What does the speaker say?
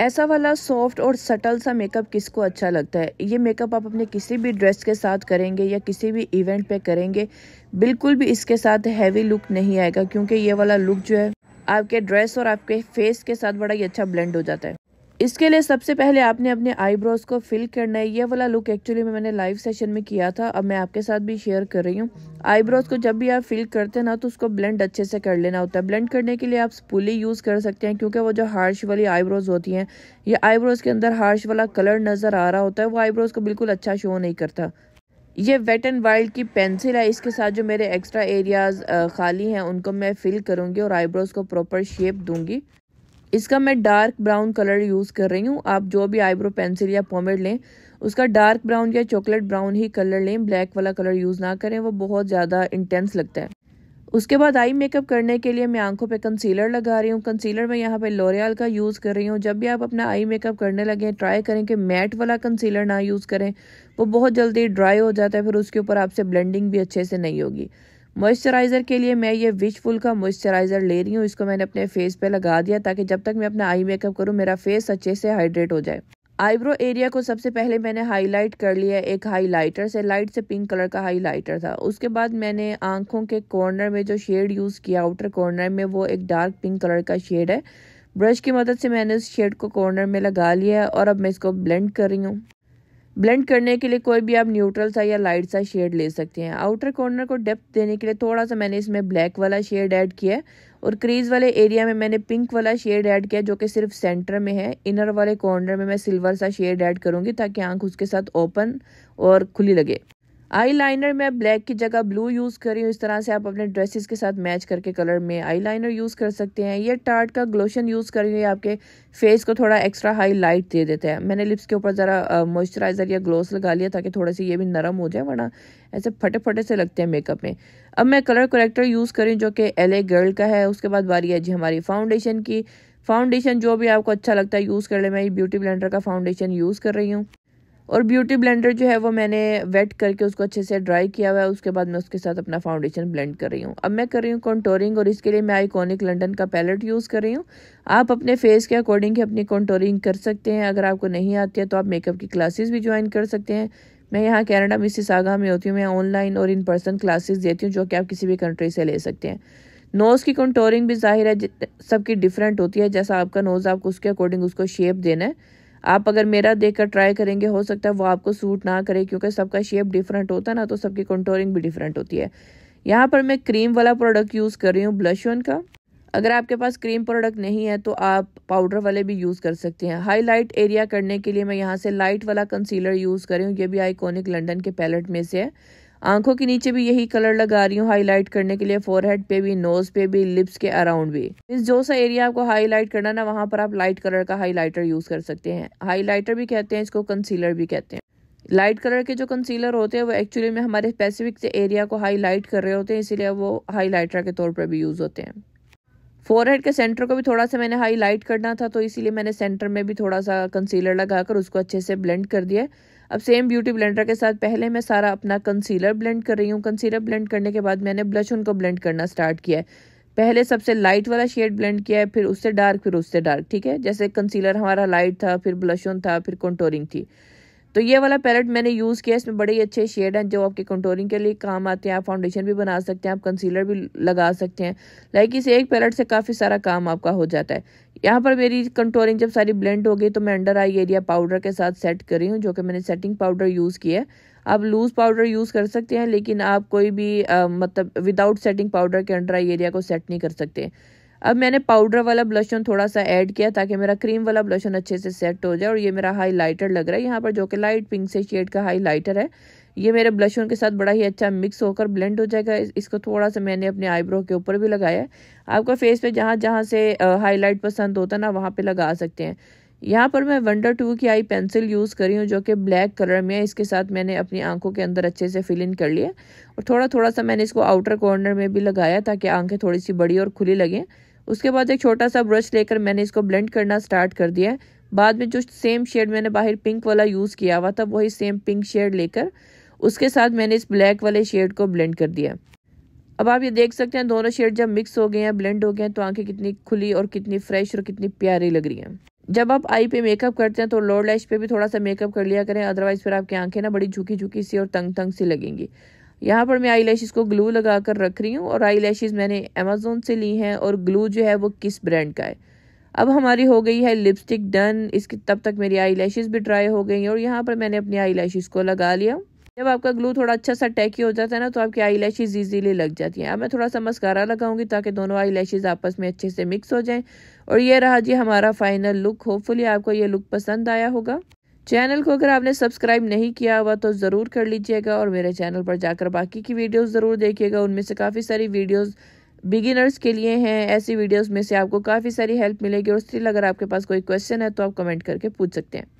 ऐसा वाला सॉफ्ट और सटल सा मेकअप किसको अच्छा लगता है। ये मेकअप आप अपने किसी भी ड्रेस के साथ करेंगे या किसी भी इवेंट पे करेंगे, बिल्कुल भी इसके साथ हैवी लुक नहीं आएगा, क्योंकि ये वाला लुक जो है आपके ड्रेस और आपके फेस के साथ बड़ा ही अच्छा ब्लेंड हो जाता है। इसके लिए सबसे पहले आपने अपने आईब्रोज को फिल करना है। ये वाला लुक एक्चुअली मैंने लाइव सेशन में किया था, अब मैं आपके साथ भी शेयर कर रही हूँ। आईब्रोज को जब भी आप फिल करते हैं ना, तो उसको ब्लेंड अच्छे से कर लेना होता है। ब्लेंड करने के लिए आप स्पूली यूज़ कर सकते हैं, क्योंकि वो जो हार्श वाली आईब्रोज होती हैं, ये आईब्रोज के अंदर हार्श वाला कलर नज़र आ रहा होता है, वो आईब्रोज को बिल्कुल अच्छा शो नहीं करता। ये वेट एंड वाइल्ड की पेंसिल है, इसके साथ जो मेरे एक्स्ट्रा एरियाज़ खाली हैं उनको मैं फिल करूँगी और आईब्रोज को प्रॉपर शेप दूँगी। इसका मैं डार्क ब्राउन कलर यूज़ कर रही हूँ। आप जो भी आईब्रो पेंसिल या पोमेड लें, उसका डार्क ब्राउन या चॉकलेट ब्राउन ही कलर लें, ब्लैक वाला कलर यूज़ ना करें, वो बहुत ज़्यादा इंटेंस लगता है। उसके बाद आई मेकअप करने के लिए मैं आंखों पे कंसीलर लगा रही हूँ। कंसीलर में यहाँ पे लॉरियल का यूज़ कर रही हूँ। जब भी आप अपना आई मेकअप करने लगें, ट्राई करें कि मैट वाला कंसीलर ना यूज़ करें, वो बहुत जल्दी ड्राई हो जाता है, फिर उसके ऊपर आपसे ब्लेंडिंग भी अच्छे से नहीं होगी। मॉइस्चराइज़र के लिए मैं ये विचफुल का मॉइस्चराइज़र ले रही हूँ। इसको मैंने अपने फेस पे लगा दिया, ताकि जब तक मैं अपना आई मेकअप करूँ मेरा फेस अच्छे से हाइड्रेट हो जाए। आईब्रो एरिया को सबसे पहले मैंने हाईलाइट कर लिया एक हाईलाइटर से, लाइट से पिंक कलर का हाईलाइटर था। उसके बाद मैंने आंखों के कॉर्नर में जो शेड यूज़ किया, आउटर कॉर्नर में, वो एक डार्क पिंक कलर का शेड है। ब्रश की मदद से मैंने उस शेड को कॉर्नर में लगा लिया और अब मैं इसको ब्लेंड कर रही हूँ। ब्लेंड करने के लिए कोई भी आप न्यूट्रल सा या लाइट सा शेड ले सकते हैं। आउटर कॉर्नर को डेप्थ देने के लिए थोड़ा सा मैंने इसमें ब्लैक वाला शेड ऐड किया है, और क्रीज वाले एरिया में मैंने पिंक वाला शेड ऐड किया जो कि सिर्फ सेंटर में है। इनर वाले कॉर्नर में मैं सिल्वर सा शेड ऐड करूँगी, ताकि आंख उसके साथ ओपन और खुली लगे। आई लाइनर में ब्लैक की जगह ब्लू यूज़ कर रही हूँ। इस तरह से आप अपने ड्रेसेस के साथ मैच करके कलर में आई लाइनर यूज़ कर सकते हैं। ये टार्ट का ग्लोशन यूज़ कर रही हूँ, ये आपके फेस को थोड़ा एक्स्ट्रा हाई लाइट दे देता है। मैंने लिप्स के ऊपर ज़रा मॉइस्चराइज़र या ग्लोस लगा लिया, ताकि थोड़े से ये भी नरम हो जाए, वरना ऐसे फटे फटे से लगते हैं मेकअप में। अब मैं कलर करेक्टर यूज़ कर रही हूँ जो कि LA गर्ल का है। उसके बाद बारी है जी हमारी फाउंडेशन की। फाउंडेशन जो भी आपको अच्छा लगता है यूज़ कर ले। मैं ये ब्यूटी ब्लेंडर का फाउंडेशन यूज़ कर रही हूँ, और ब्यूटी ब्लेंडर जो है वो मैंने वेट करके उसको अच्छे से ड्राई किया हुआ है। उसके बाद मैं उसके साथ अपना फाउंडेशन ब्लेंड कर रही हूँ। अब मैं कर रही हूँ कॉन्टोरिंग, और इसके लिए मैं आइकॉनिक लंदन का पैलेट यूज़ कर रही हूँ। आप अपने फेस के अकॉर्डिंग ही अपनी कॉन्टोरिंग कर सकते हैं। अगर आपको नहीं आती है तो आप मेकअप की क्लासेस भी ज्वाइन कर सकते हैं। मैं यहाँ कनाडा मिसिसागा में होती हूँ। मैं ऑनलाइन और इन पर्सन क्लासेस देती हूँ जो कि आप किसी भी कंट्री से ले सकते हैं। नोज़ की कॉन्टोरिंग भी जाहिर है सबकी डिफरेंट होती है। जैसा आपका नोज़, आपको उसके अकॉर्डिंग उसको शेप देना है। आप अगर मेरा देखकर ट्राई करेंगे, हो सकता है वो आपको सूट ना करे, क्योंकि सबका शेप डिफरेंट होता है ना, तो सबकी कंटूरिंग भी डिफरेंट होती है। यहाँ पर मैं क्रीम वाला प्रोडक्ट यूज़ कर रही हूँ, ब्लश ऑन का। अगर आपके पास क्रीम प्रोडक्ट नहीं है तो आप पाउडर वाले भी यूज़ कर सकते हैं। हाईलाइट एरिया करने के लिए मैं यहाँ से लाइट वाला कंसीलर यूज़ कर रही हूँ। ये भी आइकॉनिक लंदन के पैलेट में से है। आंखों के नीचे भी यही कलर लगा रही हूँ हाईलाइट करने के लिए, फोरहेड पे भी, नोज पे भी, लिप्स के अराउंड भी। इस जो सा एरिया आपको हाईलाइट करना ना, वहाँ पर आप लाइट कलर का हाईलाइटर यूज़ कर सकते हैं। हाईलाइटर भी कहते हैं इसको, कंसीलर भी कहते हैं। लाइट कलर के जो कंसीलर होते हैं वो एक्चुअली में हमारे स्पेसिफिक से एरिया को हाईलाइट कर रहे होते हैं, इसीलिए वो हाईलाइटर के तौर पर भी यूज़ होते हैं। फोरहेड के सेंटर को भी थोड़ा सा मैंने हाईलाइट करना था, तो इसीलिए मैंने सेंटर में भी थोड़ा सा कंसीलर लगाकर उसको अच्छे से ब्लेंड कर दिया। अब सेम ब्यूटी ब्लेंडर के साथ पहले मैं सारा अपना कंसीलर ब्लेंड कर रही हूँ। कंसीलर ब्लेंड करने के बाद मैंने ब्लश उनको ब्लेंड करना स्टार्ट किया है। पहले सबसे लाइट वाला शेड ब्लेंड किया है, फिर उससे डार्क, फिर उससे डार्क। ठीक है, जैसे कंसीलर हमारा लाइट था, फिर ब्लश ऑन था, फिर कंटूरिंग थी। तो ये वाला पैलेट मैंने यूज़ किया। इसमें बड़े ही अच्छे शेड हैं जो आपके कंटूरिंग के लिए काम आते हैं। आप फाउंडेशन भी बना सकते हैं, आप कंसीलर भी लगा सकते हैं। लाइक इस एक पैलेट से काफ़ी सारा काम आपका हो जाता है। यहाँ पर मेरी कंटूरिंग जब सारी ब्लेंड हो गई, तो मैं अंडर आई एरिया पाउडर के साथ सेट कर रही हूँ, जो कि मैंने सेटिंग पाउडर यूज़ किया है। आप लूज़ पाउडर यूज़ कर सकते हैं, लेकिन आप कोई भी मतलब विदाउट सेटिंग पाउडर के अंडर आई एरिया को सेट नहीं कर सकते। अब मैंने पाउडर वाला ब्लश ऑन थोड़ा सा ऐड किया, ताकि मेरा क्रीम वाला ब्लश ऑन अच्छे से सेट हो जाए। और ये मेरा हाईलाइटर लग रहा है यहाँ पर, जो कि लाइट पिंक से शेड का हाईलाइटर है। ये मेरे ब्लश ऑन के साथ बड़ा ही अच्छा मिक्स होकर ब्लेंड हो जाएगा। इसको थोड़ा सा मैंने अपने आईब्रो के ऊपर भी लगाया है। आपका फेस पे जहाँ जहाँ से हाईलाइट पसंद होता है ना, वहाँ पर लगा सकते हैं। यहाँ पर मैं वंडर टू की आई पेंसिल यूज़ करी हूँ जो कि ब्लैक कलर में है। इसके साथ मैंने अपनी आंखों के अंदर अच्छे से फिल इन कर लिया, और थोड़ा थोड़ा सा मैंने इसको आउटर कॉर्नर में भी लगाया, ताकि आंखें थोड़ी सी बड़ी और खुली लगें। उसके बाद एक छोटा सा ब्रश लेकर मैंने इसको ब्लेंड करना स्टार्ट कर दिया। बाद में जो सेम शेड मैंने बाहर पिंक वाला यूज़ किया हुआ था, वही सेम पिंक शेड लेकर उसके साथ मैंने इस ब्लैक वाले शेड को ब्लेंड कर दिया। अब आप ये देख सकते हैं दोनों शेड जब मिक्स हो गए हैं, ब्लेंड हो गए हैं, तो आंखें कितनी खुली और कितनी फ्रेश और कितनी प्यारी लग रही हैं। जब आप आई पे मेकअप करते हैं तो लोअर लैश पे भी थोड़ा सा मेकअप कर लिया करें, अदरवाइज फिर आपकी आंखें ना बड़ी झुकी झुकी सी और तंग तंग सी लगेंगी। यहाँ पर मैं आई लैशेज़ को ग्लू लगा कर रख रही हूँ और आई लैशेज़ मैंने अमेज़ोन से ली हैं और ग्लू जो है वो किस ब्रांड का है। अब हमारी हो गई है लिपस्टिक डन। इसकी तब तक मेरी आई लैशेज़ भी ड्राई हो गई हैं और यहाँ पर मैंने अपनी आई लैशेज़ को लगा लिया। जब आपका ग्लू थोड़ा अच्छा सा टैकी हो जाता है ना तो आपकी आई लैशेज़ ईजीली लग जाती हैं। अब मैं थोड़ा सा मस्कारा लगाऊंगी ताकि दोनों आई लैशेज़ आपस में अच्छे से मिक्स हो जाएं। और ये रहा जी हमारा फाइनल लुक। होपफुली आपको ये लुक पसंद आया होगा। चैनल को अगर आपने सब्सक्राइब नहीं किया हुआ तो ज़रूर कर लीजिएगा और मेरे चैनल पर जाकर बाकी की वीडियोज़ ज़रूर देखिएगा। उनमें से काफ़ी सारी वीडियोज़ बिगिनर्स के लिए हैं। ऐसी वीडियोज़ में से आपको काफ़ी सारी हेल्प मिलेगी और स्टिल अगर आपके पास कोई क्वेश्चन है तो आप कमेंट करके पूछ सकते हैं।